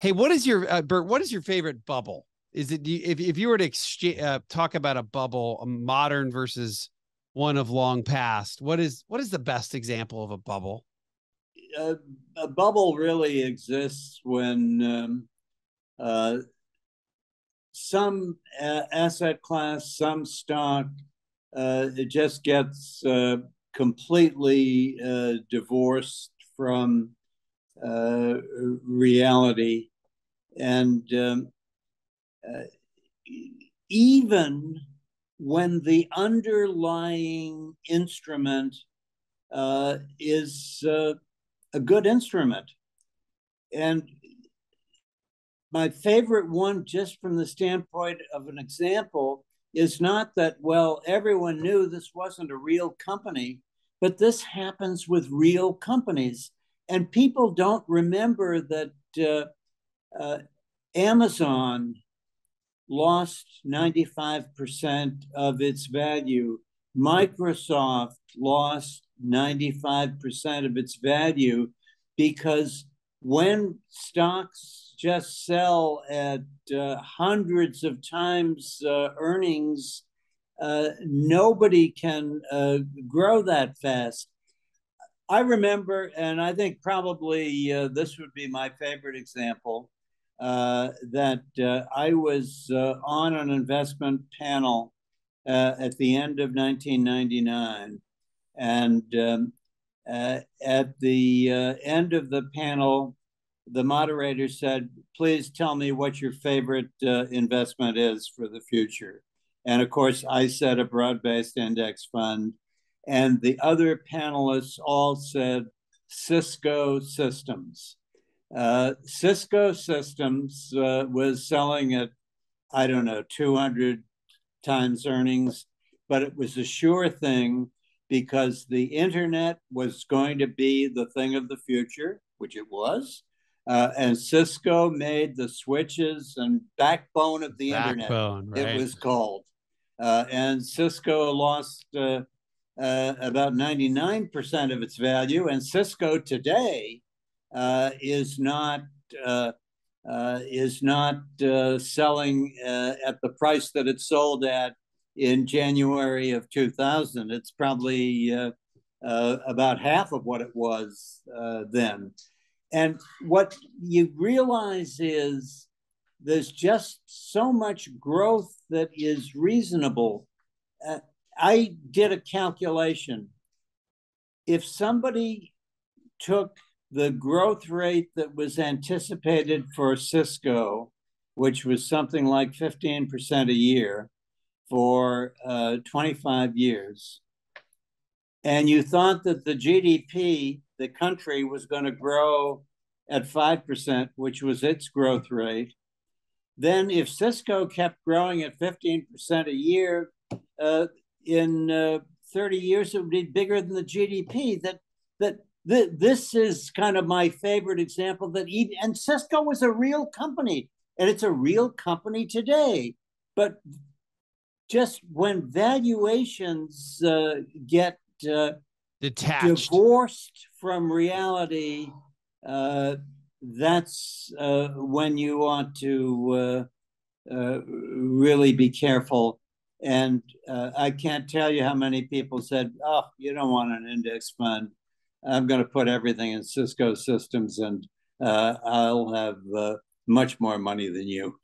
Hey, what is your, Bert, what is your favorite bubble? Is it, if you were to exchange, talk about a bubble, a modern versus one of long past, what is the best example of a bubble? A bubble really exists when some asset class, some stock, it just gets completely divorced from reality. And even when the underlying instrument is a good instrument. And my favorite one, just from the standpoint of an example, is not that, well, everyone knew this wasn't a real company, but this happens with real companies. And people don't remember that Amazon lost 95% of its value. Microsoft lost 95% of its value, because when stocks just sell at hundreds of times earnings, nobody can grow that fast. I remember, and I think probably this would be my favorite example, that I was on an investment panel at the end of 1999. And at the end of the panel, the moderator said, please tell me what your favorite investment is for the future. And of course, I said a broad-based index fund. And the other panelists all said Cisco Systems. Cisco Systems was selling at, I don't know, 200 times earnings, but it was a sure thing because the internet was going to be the thing of the future, which it was. And Cisco made the switches and backbone of the internet, right. It was called. And Cisco lost about 99% of its value. And Cisco today is not selling at the price that it sold at in January of 2000. It's probably about half of what it was then. And what you realize is there's just so much growth that is reasonable. I did a calculation. If somebody took the growth rate that was anticipated for Cisco, which was something like 15% a year for 25 years, and you thought that the GDP, the country, was going to grow at 5%, which was its growth rate, then if Cisco kept growing at 15% a year, in 30 years, it would be bigger than the GDP. This is kind of my favorite example. That even, and Cisco was a real company, and it's a real company today. But just when valuations get detached, divorced from reality, that's when you ought to really be careful. And I can't tell you how many people said, oh, you don't want an index fund. I'm going to put everything in Cisco Systems, and I'll have much more money than you.